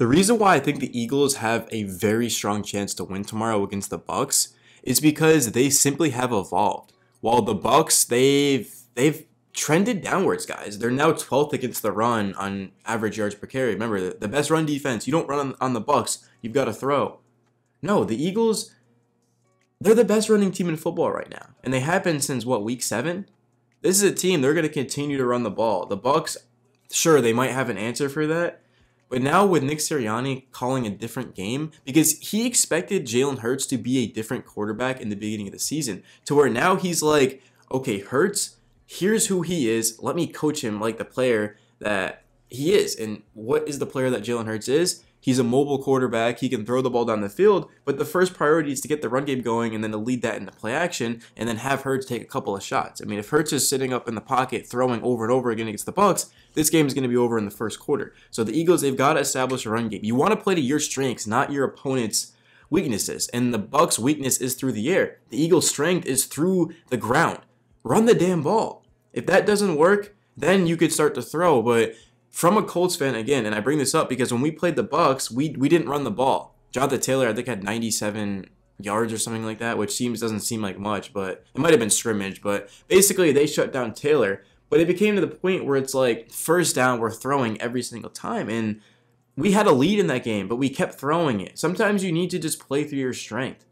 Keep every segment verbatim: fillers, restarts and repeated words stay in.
The reason why I think the Eagles have a very strong chance to win tomorrow against the Bucs is because they simply have evolved. While the Bucs, they've they've trended downwards, guys. They're now twelfth against the run on average yards per carry. Remember, the best run defense. You don't run on, on the Bucs. You've got to throw. No, the Eagles, they're the best running team in football right now, and they have been since what, week seven? This is a team, they're going to continue to run the ball. The Bucs, sure, they might have an answer for that. But now with Nick Sirianni calling a different game, because he expected Jalen Hurts to be a different quarterback in the beginning of the season, to where now he's like, okay, Hurts, here's who he is. Let me coach him like the player that he is. And what is the player that Jalen Hurts is? He's a mobile quarterback. He can throw the ball down the field, but the first priority is to get the run game going and then to lead that into play action and then have Hurts take a couple of shots. I mean, if Hurts is sitting up in the pocket throwing over and over again against the Bucs, this game is going to be over in the first quarter. So the Eagles, they've got to establish a run game. You want to play to your strengths, not your opponent's weaknesses. And the Bucs' weakness is through the air. The Eagles' strength is through the ground. Run the damn ball. If that doesn't work, then you could start to throw. But from a Colts fan, again, and I bring this up because when we played the Bucs, we we didn't run the ball. Jonathan Taylor, I think, had ninety-seven yards or something like that, which seems doesn't seem like much, but it might have been scrimmage. But basically, they shut down Taylor. But it became to the point where it's like, first down, we're throwing every single time. And we had a lead in that game, but we kept throwing it. Sometimes you need to just play through your strength.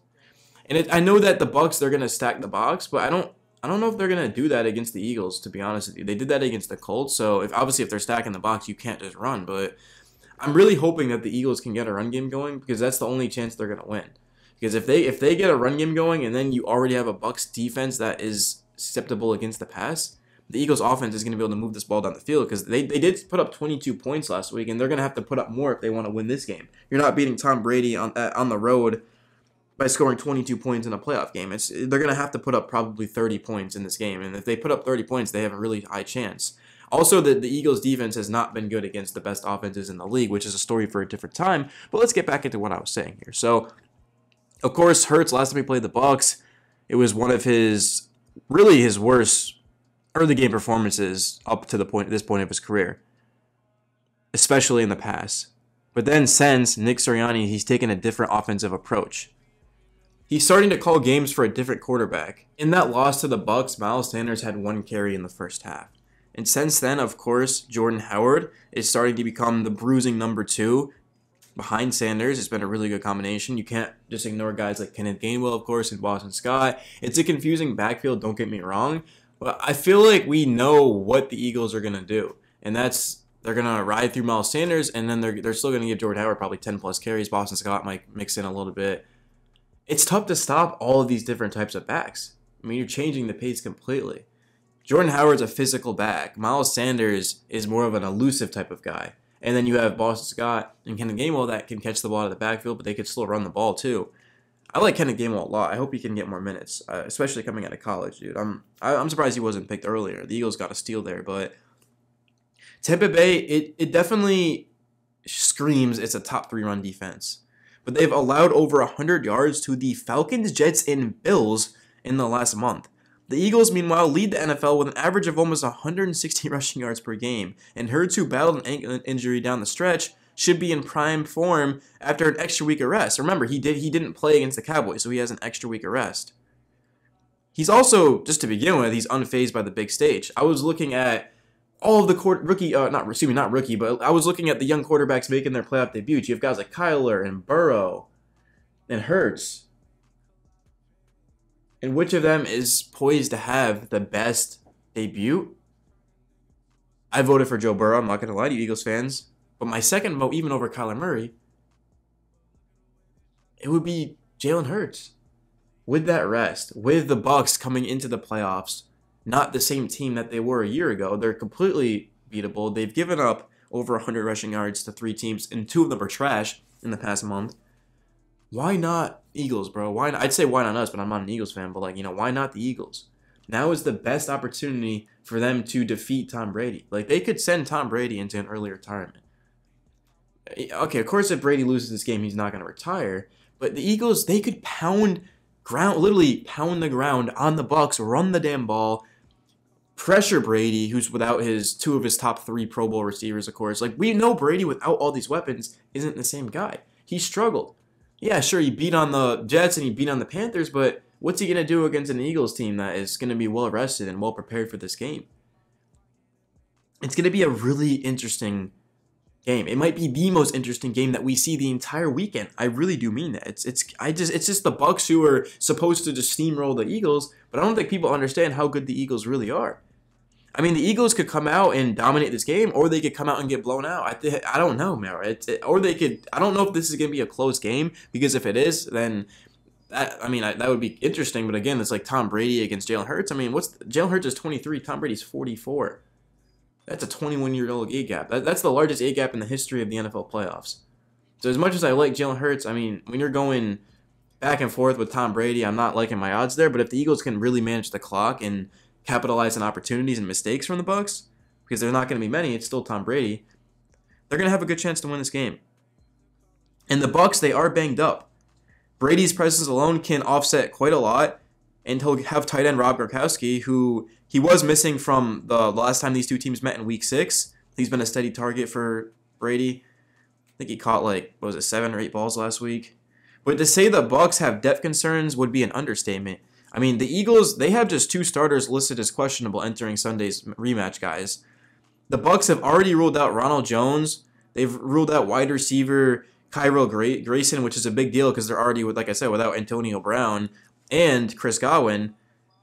And it, I know that the Bucs, they're going to stack the box, but I don't I don't know if they're going to do that against the Eagles, to be honest with you. They did that against the Colts, so if obviously if they're stacking the box, you can't just run. But I'm really hoping that the Eagles can get a run game going because that's the only chance they're going to win. Because if they if they get a run game going and then you already have a Bucs defense that is susceptible against the pass, the Eagles' offense is going to be able to move this ball down the field because they, they did put up twenty-two points last week, and they're going to have to put up more if they want to win this game. You're not beating Tom Brady on uh, on the road by scoring twenty-two points in a playoff game. It's they're going to have to put up probably thirty points in this game, and if they put up thirty points, they have a really high chance. Also, the, the Eagles' defense has not been good against the best offenses in the league, which is a story for a different time, but let's get back into what I was saying here. So, of course, Hurts, last time he played the Bucs, it was one of his, really his worst early game performances up to the point this point of his career, especially in the past. But then since Nick Sirianni, he's taken a different offensive approach. He's starting to call games for a different quarterback. In that loss to the Bucs, Miles Sanders had one carry in the first half. And since then, of course, Jordan Howard is starting to become the bruising number two behind Sanders. It's been a really good combination. You can't just ignore guys like Kenneth Gainwell, of course, and Boston Scott. It's a confusing backfield, don't get me wrong. But I feel like we know what the Eagles are going to do. And that's they're going to ride through Miles Sanders, and then they're, they're still going to give Jordan Howard probably ten plus carries. Boston Scott might mix in a little bit. It's tough to stop all of these different types of backs. I mean, you're changing the pace completely. Jordan Howard's a physical back. Miles Sanders is more of an elusive type of guy. And then you have Boston Scott and Kenneth Gainwell that can catch the ball out of the backfield, but they could still run the ball too. I like Kenneth Gainwell a lot. I hope he can get more minutes, uh, especially coming out of college, dude. I'm I, I'm surprised he wasn't picked earlier. The Eagles got a steal there, but Tampa Bay, it, it definitely screams it's a top three run defense. But they've allowed over one hundred yards to the Falcons, Jets, and Bills in the last month. The Eagles, meanwhile, lead the N F L with an average of almost one hundred sixty rushing yards per game. And Hurts, who battled an ankle injury down the stretch, should be in prime form after an extra week of rest. Remember, he, did, he didn't play against the Cowboys, so he has an extra week of rest. He's also, just to begin with, he's unfazed by the big stage. I was looking at all of the court, rookie, uh, not excuse me, not rookie, but I was looking at the young quarterbacks making their playoff debuts. You have guys like Kyler and Burrow and Hurts. And which of them is poised to have the best debut? I voted for Joe Burrow. I'm not going to lie to you, Eagles fans. But my second vote, even over Kyler Murray, it would be Jalen Hurts. With that rest, with the Bucs coming into the playoffs, not the same team that they were a year ago. They're completely beatable. They've given up over one hundred rushing yards to three teams, and two of them are trash in the past month. Why not Eagles, bro? Why not? I'd say why not us, but I'm not an Eagles fan. But, like, you know, why not the Eagles? Now is the best opportunity for them to defeat Tom Brady. Like, they could send Tom Brady into an early retirement. Okay, of course, if Brady loses this game, he's not going to retire. But the Eagles, they could pound ground, literally pound the ground on the Bucs, run the damn ball. pressure Brady, who's without his two of his top three Pro Bowl receivers, of course. Like, we know Brady without all these weapons isn't the same guy. He struggled. Yeah, sure, he beat on the Jets and he beat on the Panthers, but what's he going to do against an Eagles team that is going to be well-rested and well-prepared for this game? It's going to be a really interesting game. It might be the most interesting game that we see the entire weekend. I really do mean that. It's it's I just it's just the Bucs who are supposed to just steamroll the Eagles, but I don't think people understand how good the Eagles really are. I mean, the Eagles could come out and dominate this game, or they could come out and get blown out. I th I don't know, man. It's, it, or they could. I don't know if this is going to be a close game, because if it is, then that, I mean I, that would be interesting. But again, it's like Tom Brady against Jalen Hurts. I mean, what's Jalen Hurts is twenty-three, Tom Brady's forty-four. That's a twenty-one-year-old age gap. That, that's the largest age gap in the history of the N F L playoffs. So as much as I like Jalen Hurts, I mean, when you're going back and forth with Tom Brady, I'm not liking my odds there. But if the Eagles can really manage the clock and capitalize on opportunities and mistakes from the Bucs, because there's not going to be many, it's still Tom Brady, they're going to have a good chance to win this game. And the Bucs, they are banged up. Brady's presence alone can offset quite a lot. And he'll have tight end Rob Gorkowski, who he was missing from the last time these two teams met in week six. He's been a steady target for Brady. I think he caught, like, what was it, seven or eight balls last week. But to say the Bucs have depth concerns would be an understatement. I mean, the Eagles, they have just two starters listed as questionable entering Sunday's rematch, guys. The Bucs have already ruled out Ronald Jones. They've ruled out wide receiver Kyrell Gray Grayson, which is a big deal because they're already, with, like I said, without Antonio Brown and Chris Godwin.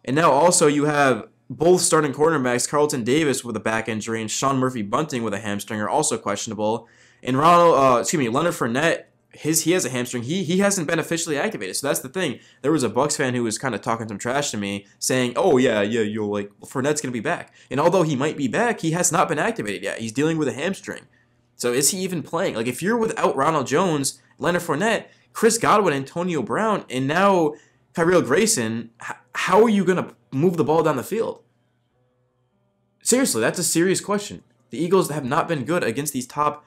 And now also you have both starting cornerbacks, Carlton Davis with a back injury and Sean Murphy Bunting with a hamstring, are also questionable. And Ronald, uh, excuse me, Leonard Fournette, his he has a hamstring. He he hasn't been officially activated. So that's the thing. There was a Bucs fan who was kind of talking some trash to me, saying, "Oh yeah, yeah, you're like Fournette's gonna be back." And although he might be back, he has not been activated yet. He's dealing with a hamstring. So is he even playing? Like, if you're without Ronald Jones, Leonard Fournette, Chris Godwin, Antonio Brown, and now Kyrell Grayson, how are you going to move the ball down the field? Seriously, that's a serious question. The Eagles have not been good against these top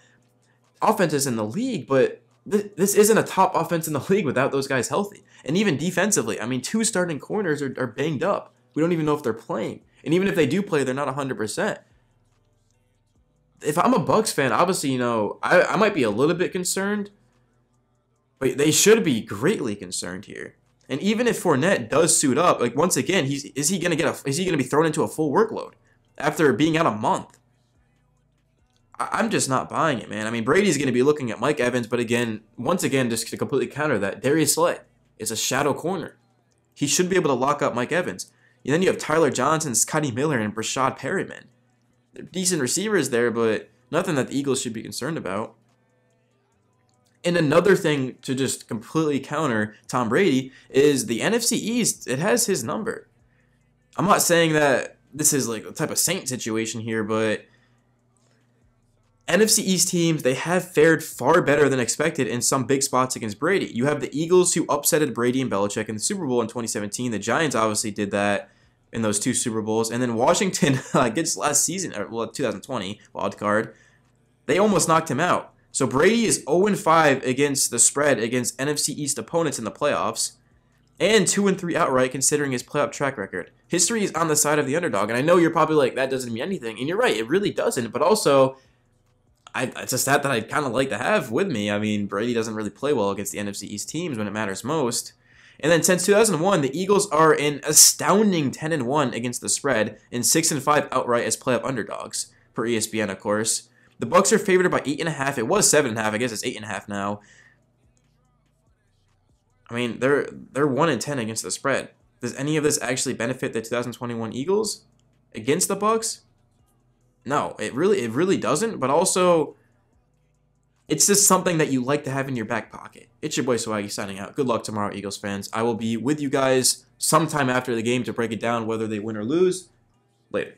offenses in the league, but th this isn't a top offense in the league without those guys healthy. And even defensively, I mean, two starting corners are, are banged up. We don't even know if they're playing. And even if they do play, they're not one hundred percent. If I'm a Bucs fan, obviously, you know, I, I might be a little bit concerned, but they should be greatly concerned here. And even if Fournette does suit up, like, once again, he's is he gonna get a is he gonna be thrown into a full workload after being out a month? I, I'm just not buying it, man. I mean, Brady's gonna be looking at Mike Evans, but again, once again, just to completely counter that, Darius Slay is a shadow corner. He should be able to lock up Mike Evans. And then you have Tyler Johnson, Scotty Miller, and Brashad Perryman. They're decent receivers there, but nothing that the Eagles should be concerned about. And another thing to just completely counter Tom Brady is the N F C East, it has his number. I'm not saying that this is like a type of Saint situation here, but N F C East teams, they have fared far better than expected in some big spots against Brady. You have the Eagles, who upsetted Brady and Belichick in the Super Bowl in twenty seventeen. The Giants obviously did that in those two Super Bowls. And then Washington against last season, or well, two thousand twenty, wild card, they almost knocked him out. So Brady is oh and five against the spread against N F C East opponents in the playoffs, and two and three outright considering his playoff track record. History is on the side of the underdog, and I know you're probably like, that doesn't mean anything, and you're right, it really doesn't, but also, I, it's a stat that I'd kind of like to have with me. I mean, Brady doesn't really play well against the N F C East teams when it matters most. And then since two thousand one, the Eagles are an astounding ten and one against the spread, and six and five outright as playoff underdogs, per E S P N, of course. The Bucs are favored by eight and a half. It was seven and a half. I guess it's eight and a half now. I mean, they're they're one and ten against the spread. Does any of this actually benefit the two thousand twenty-one Eagles against the Bucs? No, it really it really doesn't. But also, it's just something that you like to have in your back pocket. It's your boy Swaggy signing out. Good luck tomorrow, Eagles fans. I will be with you guys sometime after the game to break it down whether they win or lose. Later.